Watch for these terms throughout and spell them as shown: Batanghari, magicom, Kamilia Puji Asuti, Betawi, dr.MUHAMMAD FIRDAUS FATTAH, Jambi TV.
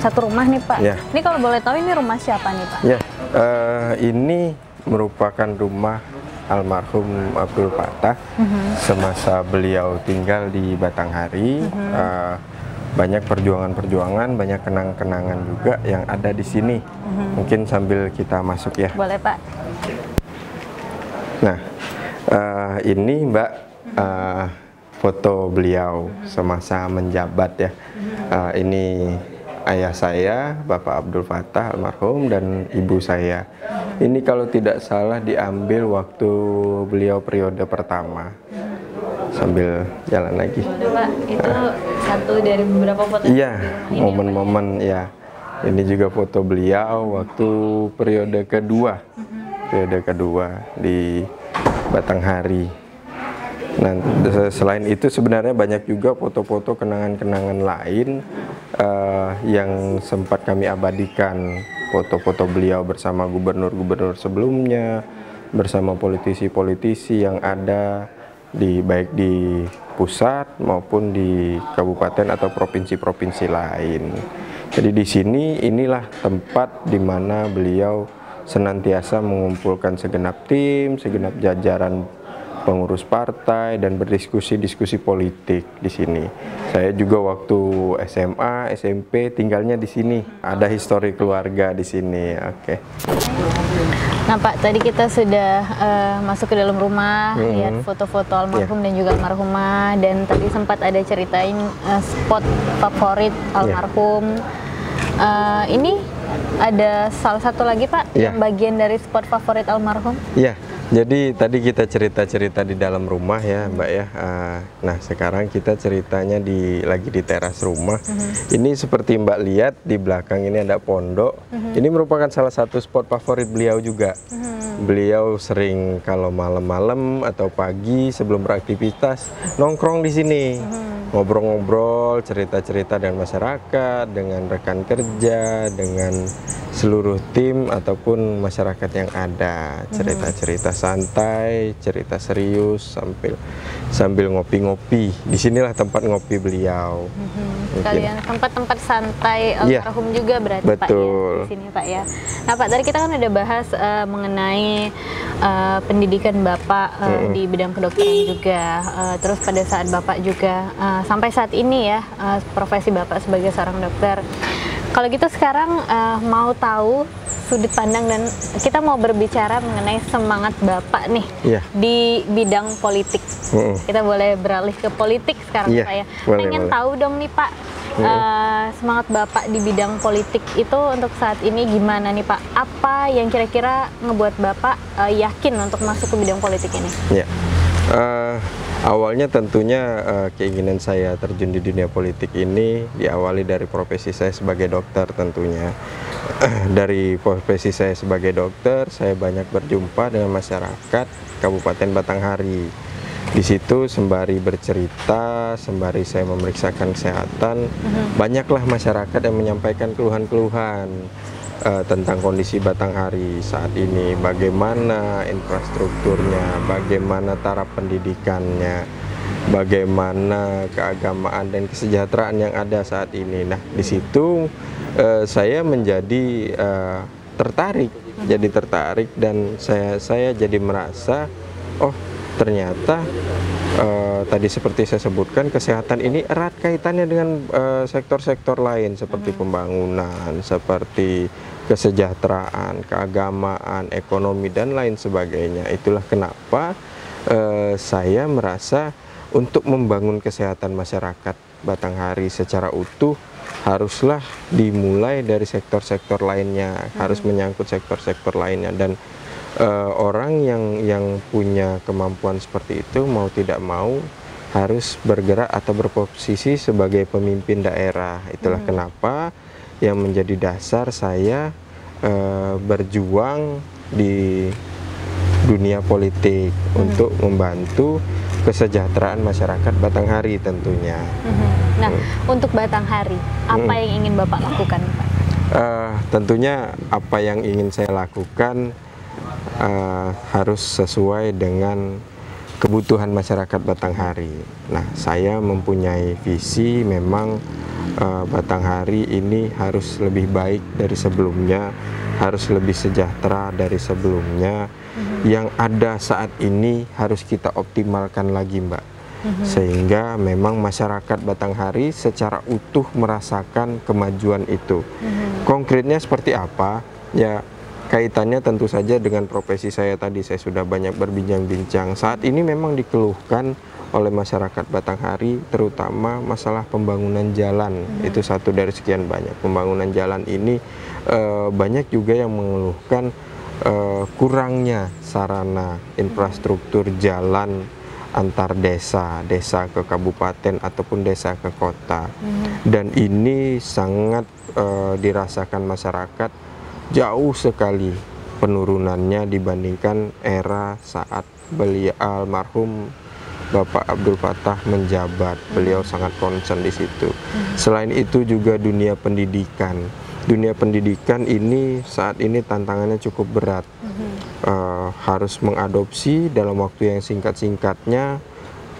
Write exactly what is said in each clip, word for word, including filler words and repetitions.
Satu rumah nih Pak. Ya. Ini kalau boleh tahu ini rumah siapa nih Pak? Ya, uh, ini merupakan rumah almarhum Abdul Fattah. Mm-hmm. Semasa beliau tinggal di Batanghari. Mm-hmm. uh, Banyak perjuangan-perjuangan, banyak kenang-kenangan juga yang ada di sini. Mm-hmm. Mungkin sambil kita masuk ya. Boleh Pak. Nah, uh, ini Mbak, uh, foto beliau semasa menjabat ya. Uh, ini ayah saya, Bapak Abdul Fattah almarhum, dan ibu saya. Ini kalau tidak salah diambil waktu beliau periode pertama. Sambil jalan lagi. Boleh Pak, itu uh, satu dari beberapa foto. Iya, momen-momen ya. Ini juga foto beliau waktu periode kedua. Periode kedua di Batanghari. Nah, selain itu sebenarnya banyak juga foto-foto kenangan-kenangan lain uh, yang sempat kami abadikan. Foto-foto beliau bersama gubernur-gubernur sebelumnya, bersama politisi-politisi yang ada di baik di pusat maupun di kabupaten atau provinsi-provinsi lain. Jadi di sini inilah tempat di mana beliau senantiasa mengumpulkan segenap tim, segenap jajaran pengurus partai dan berdiskusi-diskusi politik di sini. Saya juga waktu S M A, S M P tinggalnya di sini. Ada histori keluarga di sini. Oke. Okay. Nah Pak, tadi kita sudah uh, masuk ke dalam rumah, mm-hmm. lihat foto-foto almarhum yeah. dan juga almarhumah, dan tadi sempat ada ceritain uh, spot favorit almarhum. Yeah. Uh, ini ada salah satu lagi Pak, yeah. yang bagian dari spot favorit almarhum. Iya. Yeah. Jadi tadi kita cerita-cerita di dalam rumah ya Mbak ya. Uh, nah sekarang kita ceritanya di lagi di teras rumah. Uh-huh. Ini seperti Mbak lihat di belakang ini ada pondok. Uh-huh. Ini merupakan salah satu spot favorit beliau juga. Uh-huh. Beliau sering kalau malam-malam atau pagi sebelum beraktivitas nongkrong di sini. Uh-huh. Ngobrol-ngobrol, cerita-cerita dengan masyarakat, dengan rekan kerja, dengan seluruh tim ataupun masyarakat yang ada. Cerita-cerita santai, cerita serius, sambil sambil ngopi-ngopi. Disinilah tempat ngopi beliau. Mm-hmm. Kalian tempat-tempat santai almarhum yeah. juga berarti Betul. Pak ya, di sini Pak ya. Nah Pak, tadi kita kan udah bahas uh, mengenai uh, pendidikan Bapak uh, mm-hmm. di bidang kedokteran juga. Uh, terus pada saat Bapak juga uh, sampai saat ini ya uh, profesi Bapak sebagai seorang dokter. Kalau gitu sekarang uh, mau tahu sudut pandang dan kita mau berbicara mengenai semangat Bapak nih yeah. di bidang politik. Mm. Kita boleh beralih ke politik sekarang yeah. Pak ya. Boleh, Pengen boleh. tahu dong nih Pak, mm. uh, semangat Bapak di bidang politik itu untuk saat ini gimana nih Pak? Apa yang kira-kira ngebuat Bapak uh, yakin untuk masuk ke bidang politik ini? Yeah. Uh... Awalnya tentunya uh, keinginan saya terjun di dunia politik ini diawali dari profesi saya sebagai dokter tentunya. Dari profesi saya sebagai dokter, saya banyak berjumpa dengan masyarakat Kabupaten Batanghari. Di situ sembari bercerita, sembari saya memeriksakan kesehatan, uh-huh. banyaklah masyarakat yang menyampaikan keluhan-keluhan uh, tentang kondisi Batanghari saat ini, bagaimana infrastrukturnya, bagaimana taraf pendidikannya, bagaimana keagamaan dan kesejahteraan yang ada saat ini. Nah, di situ uh, saya menjadi uh, tertarik, jadi tertarik dan saya saya jadi merasa, oh ternyata uh, tadi seperti saya sebutkan, kesehatan ini erat kaitannya dengan sektor-sektor uh, lain seperti pembangunan, seperti kesejahteraan, keagamaan, ekonomi dan lain sebagainya. Itulah kenapa uh, saya merasa untuk membangun kesehatan masyarakat Batanghari secara utuh haruslah dimulai dari sektor-sektor lainnya, hmm. harus menyangkut sektor-sektor lainnya. Dan Uh, orang yang yang punya kemampuan seperti itu mau tidak mau harus bergerak atau berposisi sebagai pemimpin daerah. Itulah hmm. kenapa yang menjadi dasar saya uh, berjuang di dunia politik hmm. untuk membantu kesejahteraan masyarakat Batanghari tentunya. Hmm. Nah, hmm. untuk Batanghari, apa hmm. yang ingin Bapak lakukan, Pak? Uh, tentunya apa yang ingin saya lakukan Uh, harus sesuai dengan kebutuhan masyarakat Batanghari. Nah, saya mempunyai visi memang uh, Batanghari ini harus lebih baik dari sebelumnya, harus lebih sejahtera dari sebelumnya. Mm-hmm. Yang ada saat ini harus kita optimalkan lagi, Mbak. Mm-hmm. Sehingga memang masyarakat Batanghari secara utuh merasakan kemajuan itu. Mm-hmm. Konkretnya seperti apa? Ya, kaitannya tentu saja dengan profesi saya tadi, saya sudah banyak berbincang-bincang. Saat ini memang dikeluhkan oleh masyarakat Batanghari, terutama masalah pembangunan jalan. Hmm. Itu satu dari sekian banyak. Pembangunan jalan ini e, banyak juga yang mengeluhkan e, kurangnya sarana infrastruktur jalan antar desa, desa ke kabupaten ataupun desa ke kota. Hmm. Dan ini sangat e, dirasakan masyarakat, jauh sekali penurunannya dibandingkan era saat beliau almarhum Bapak Abdul Fattah menjabat. Beliau sangat concern di situ. Selain itu juga dunia pendidikan. Dunia pendidikan ini saat ini tantangannya cukup berat. Uh, harus mengadopsi dalam waktu yang singkat-singkatnya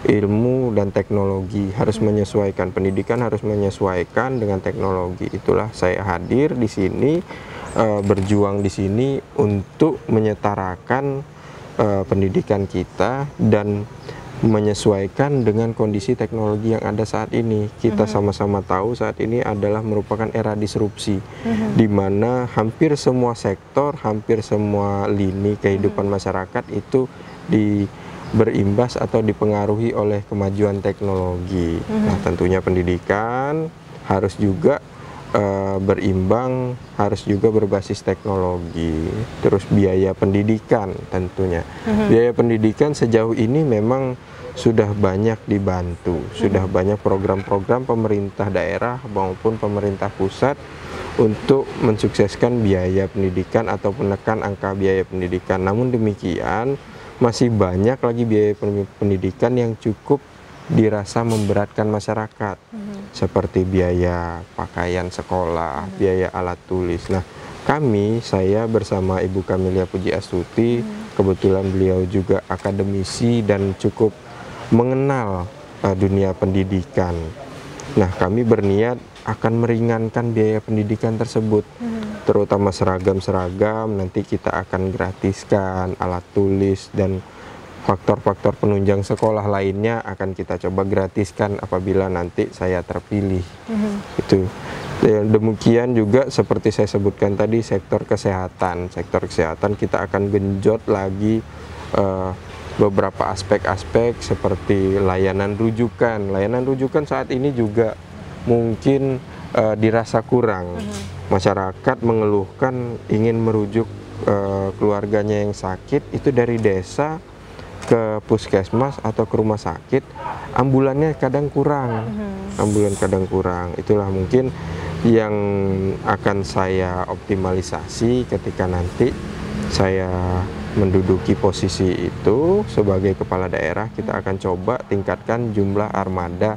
ilmu dan teknologi, harus menyesuaikan, pendidikan harus menyesuaikan dengan teknologi. Itulah saya hadir di sini, e, berjuang di sini untuk menyetarakan e, pendidikan kita dan menyesuaikan dengan kondisi teknologi yang ada saat ini. Kita sama-sama mm-hmm. tahu saat ini adalah merupakan era disrupsi, mm-hmm. di mana hampir semua sektor, hampir semua lini kehidupan mm-hmm. masyarakat itu di berimbas atau dipengaruhi oleh kemajuan teknologi. Mm-hmm. Nah, tentunya pendidikan harus juga uh, berimbang, harus juga berbasis teknologi. Terus biaya pendidikan tentunya. Mm-hmm. Biaya pendidikan sejauh ini memang sudah banyak dibantu, mm-hmm. sudah banyak program-program pemerintah daerah maupun pemerintah pusat untuk mensukseskan biaya pendidikan atau menekan angka biaya pendidikan. Namun demikian, masih banyak lagi biaya pendidikan yang cukup dirasa memberatkan masyarakat, mm-hmm. seperti biaya pakaian sekolah, mm-hmm. biaya alat tulis. Nah, kami, saya bersama Ibu Kamilia Puji Asuti, mm-hmm. kebetulan beliau juga akademisi dan cukup mengenal uh, dunia pendidikan. Nah, kami berniat akan meringankan biaya pendidikan tersebut, hmm. terutama seragam-seragam. Nanti kita akan gratiskan alat tulis dan faktor-faktor penunjang sekolah lainnya akan kita coba gratiskan apabila nanti saya terpilih. Mm-hmm. Itu. Demikian juga seperti saya sebutkan tadi, sektor kesehatan. Sektor kesehatan kita akan genjot lagi uh, beberapa aspek-aspek seperti layanan rujukan. Layanan rujukan saat ini juga mungkin uh, dirasa kurang. Mm-hmm. Masyarakat mengeluhkan ingin merujuk uh, keluarganya yang sakit itu dari desa ke puskesmas atau ke rumah sakit, ambulannya kadang kurang, mm-hmm. ambulan kadang kurang. Itulah mungkin yang akan saya optimalisasi ketika nanti saya menduduki posisi itu sebagai kepala daerah. Kita akan coba tingkatkan jumlah armada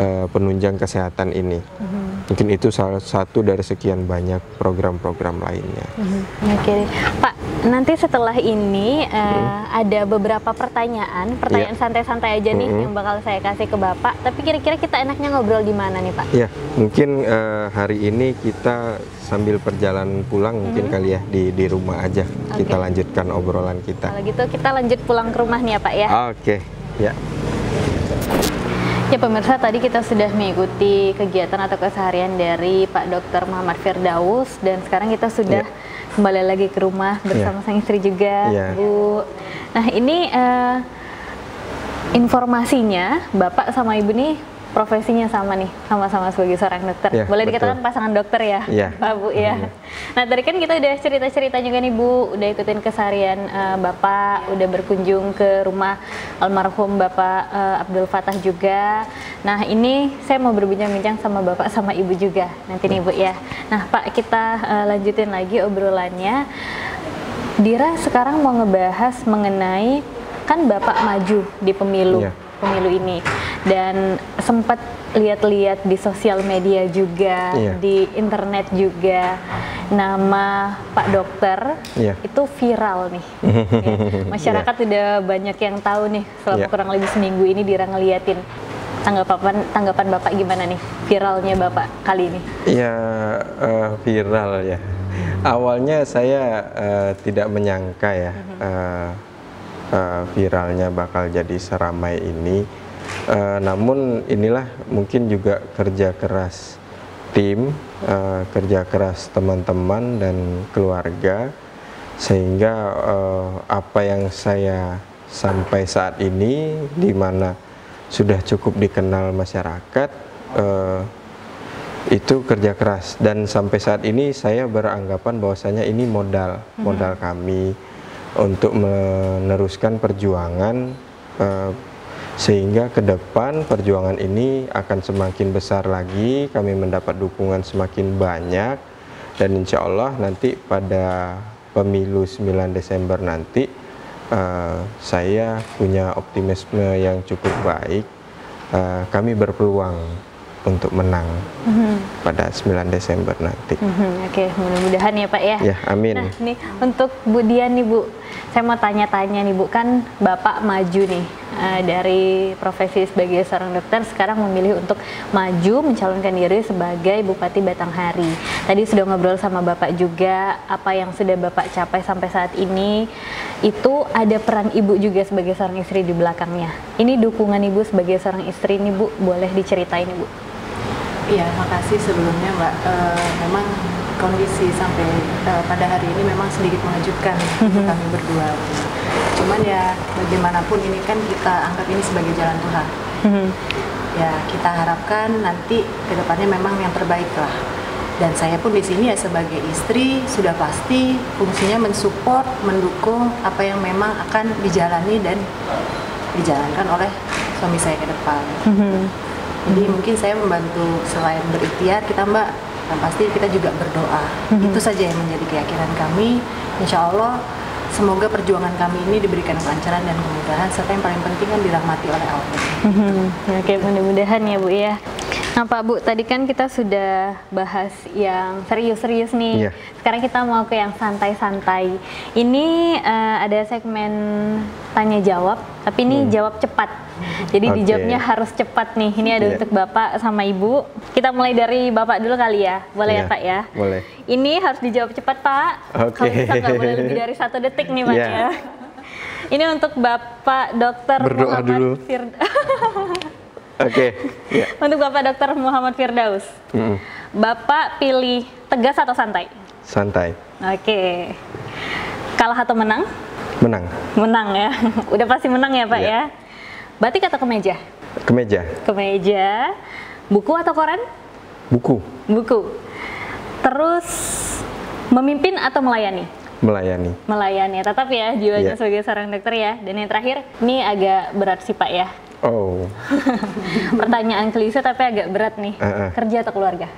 uh, penunjang kesehatan ini. Mm-hmm. Mungkin itu salah satu dari sekian banyak program-program lainnya. Mm-hmm. Oke, Pak. Nanti setelah ini uh, hmm. ada beberapa pertanyaan, pertanyaan ya. santai-santai aja nih hmm. yang bakal saya kasih ke Bapak. Tapi kira-kira kita enaknya ngobrol di mana nih, Pak? Ya, mungkin uh, hari ini kita sambil perjalanan pulang hmm. mungkin kali ya di di rumah aja. Okay. Kita lanjutkan obrolan kita. Kalau gitu kita lanjut pulang ke rumah nih ya, Pak ya. Oke, okay. ya. Ya pemirsa, tadi kita sudah mengikuti kegiatan atau keseharian dari Pak dokter Muhammad Firdaus, dan sekarang kita sudah yeah. kembali lagi ke rumah bersama yeah. sang istri juga, yeah. Bu. Nah, ini uh, informasinya Bapak sama Ibu nih profesinya sama nih, sama-sama sebagai seorang dokter. Ya, boleh betul. Dikatakan pasangan dokter ya, ya. Pak Bu ya. ya. Nah, tadi kan kita udah cerita-cerita juga nih Bu, udah ikutin keseharian uh, Bapak, udah berkunjung ke rumah almarhum Bapak uh, Abdul Fattah juga. Nah, ini saya mau berbincang-bincang sama Bapak sama Ibu juga nanti nih Bu ya. Nah, Pak, kita uh, lanjutin lagi obrolannya. Dira sekarang mau ngebahas mengenai, kan Bapak maju di pemilu. Ya. Pemilu ini, dan sempat lihat-lihat di sosial media juga, yeah. di internet juga, nama Pak Dokter yeah. itu viral nih. ya. Masyarakat yeah. udah banyak yang tahu nih selama yeah. kurang lebih seminggu ini Dira ngeliatin. Tanggapan tanggapan Bapak gimana nih viralnya Bapak kali ini? Ya uh, viral ya. Awalnya saya uh, tidak menyangka ya uh, uh, viralnya bakal jadi seramai ini. Uh, namun inilah mungkin juga kerja keras tim, uh, kerja keras teman-teman dan keluarga, sehingga uh, apa yang saya sampai saat ini, di mana sudah cukup dikenal masyarakat, eh, itu kerja keras. Dan sampai saat ini saya beranggapan bahwasanya ini modal, mm-hmm. modal kami untuk meneruskan perjuangan, eh, sehingga ke depan perjuangan ini akan semakin besar lagi, kami mendapat dukungan semakin banyak, dan insya Allah nanti pada pemilu sembilan Desember nanti, Uh, saya punya optimisme yang cukup baik, uh, kami berpeluang untuk menang mm-hmm. pada sembilan Desember nanti. Mm-hmm. Oke, okay. Mudah-mudahan ya Pak ya. Ya, amin. Nah, nih untuk Bu Dian nih Bu, saya mau tanya-tanya nih Bu, kan Bapak maju nih uh, dari profesi sebagai seorang dokter, sekarang memilih untuk maju mencalonkan diri sebagai Bupati Batanghari. Tadi sudah ngobrol sama Bapak juga, apa yang sudah Bapak capai sampai saat ini, itu ada peran Ibu juga sebagai seorang istri di belakangnya. Ini dukungan Ibu sebagai seorang istri nih Bu, boleh diceritain Ibu? Iya, makasih sebelumnya Mbak. E, memang kondisi sampai e, pada hari ini memang sedikit mengejutkan untuk kami berdua. Cuman ya bagaimanapun ini kan kita anggap ini sebagai jalan Tuhan. Ya kita harapkan nanti kedepannya memang yang terbaik lah. Dan saya pun di sini ya sebagai istri sudah pasti fungsinya mensupport, mendukung apa yang memang akan dijalani dan dijalankan oleh suami saya ke depan. Jadi mm-hmm. mungkin saya membantu selain berikhtiar, kita Mbak, yang pasti kita juga berdoa. Mm-hmm. Itu saja yang menjadi keyakinan kami. Insya Allah, semoga perjuangan kami ini diberikan kelancaran dan kemudahan, serta yang paling penting kan dirahmati oleh Allah. Mm-hmm. Oke, okay, mudah-mudahan ya Bu ya. Nah Pak Bu, tadi kan kita sudah bahas yang serius-serius nih. Yeah. Sekarang kita mau ke yang santai-santai. Ini uh, ada segmen tanya jawab, tapi ini hmm. jawab cepat. Jadi okay. dijawabnya harus cepat nih. Ini ada yeah. untuk Bapak sama Ibu. Kita mulai dari Bapak dulu kali ya. Boleh yeah. ya Pak ya? Boleh. Ini harus dijawab cepat Pak. Oke. Okay. Kalau bisa nggak boleh lebih dari satu detik nih Pak yeah. ya. Ini untuk Bapak dokter Berdoa Muhammad dulu. Oke. Okay, yeah. Untuk Bapak dokter Muhammad Firdaus, mm. Bapak pilih tegas atau santai? Santai. Oke. Okay. Kalah atau menang? Menang. Menang ya. Udah pasti menang ya Pak yeah. ya. Batik atau kemeja? Kemeja. Kemeja. Buku atau koran? Buku. Buku. Terus memimpin atau melayani? Melayani. Melayani. Tetap ya jiwanya yeah. sebagai seorang dokter ya. Dan yang terakhir, ini agak berat sih Pak ya. Oh. Pertanyaan klise tapi agak berat nih. Uh, uh. Kerja atau keluarga?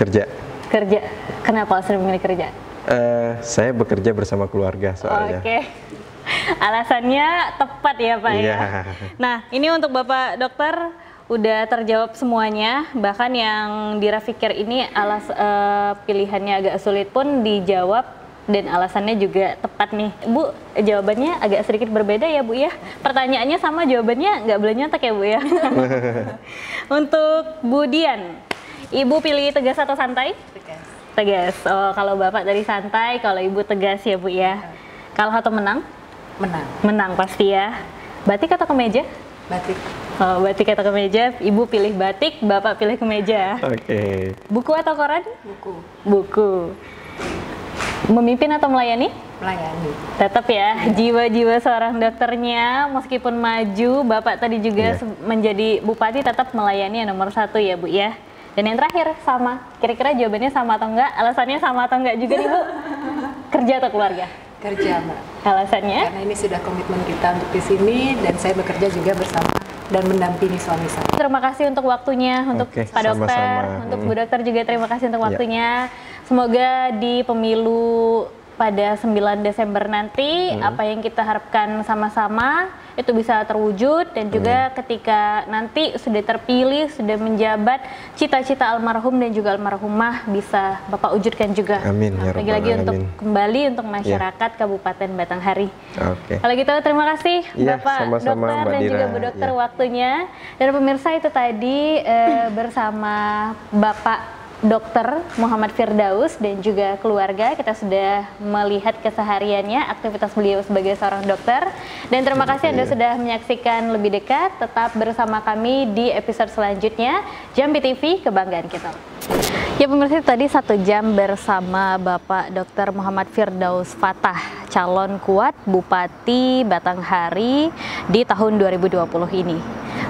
Kerja. Kerja. Kenapa sering memilih kerja? Uh, saya bekerja bersama keluarga soalnya. Oke. Okay. Alasannya tepat ya Pak yeah. ya. Nah, ini untuk Bapak dokter udah terjawab semuanya. Bahkan yang Dira pikir ini alas uh, pilihannya agak sulit pun dijawab. Dan alasannya juga tepat nih. Bu, jawabannya agak sedikit berbeda ya Bu ya. Pertanyaannya sama, jawabannya nggak boleh nyontek ya Bu ya. Untuk Bu Dian, Ibu pilih tegas atau santai? Tegas. Tegas. Oh, kalau Bapak tadi santai, kalau Ibu tegas ya Bu ya. Kalau atau menang? Menang. Menang pasti ya. Batik atau kemeja? Batik. Oh, batik atau kemeja. Ibu pilih batik, Bapak pilih kemeja. Oke. Okay. Buku atau koran? Buku. Buku. Memimpin atau melayani? Melayani. Tetap ya, jiwa-jiwa seorang dokternya, meskipun maju, Bapak tadi juga yeah. menjadi bupati tetap melayani yang nomor satu ya Bu ya. Dan yang terakhir sama, kira-kira jawabannya sama atau enggak? Alasannya sama atau enggak juga nih Bu? Kerja atau keluarga? Kerja Mbak. Alasannya? Karena ini sudah komitmen kita untuk di sini dan saya bekerja juga bersama dan mendampingi suami saya. Terima kasih untuk waktunya, untuk okay, Pak sama-sama. Dokter, hmm. untuk Bu Dokter juga terima kasih untuk waktunya. Yeah. Semoga di pemilu pada sembilan Desember nanti, hmm. apa yang kita harapkan sama-sama itu bisa terwujud, dan juga hmm. ketika nanti sudah terpilih, sudah menjabat, cita-cita almarhum dan juga almarhumah bisa Bapak wujudkan juga. Amin. Nah, ya lagi-lagi untuk kembali untuk masyarakat ya. Kabupaten Batanghari. Oke. Okay. Kalau gitu terima kasih ya, Bapak sama -sama dokter Mbak dan Dira. Juga Bu Dokter ya. Waktunya. Dan pemirsa itu tadi eh, bersama Bapak Dokter Muhammad Firdaus dan juga keluarga, kita sudah melihat kesehariannya, aktivitas beliau sebagai seorang dokter. Dan terima kasih Anda sudah menyaksikan lebih dekat. Tetap bersama kami di episode selanjutnya Jambi T V, kebanggaan kita. Ya pemirsa, tadi satu jam bersama Bapak Dokter Muhammad Firdaus Fattah, calon kuat Bupati Batanghari di tahun dua ribu dua puluh ini.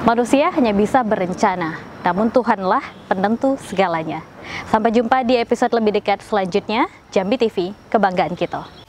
Manusia hanya bisa berencana, namun Tuhanlah penentu segalanya. Sampai jumpa di episode lebih dekat selanjutnya, Jambi T V, kebanggaan kita.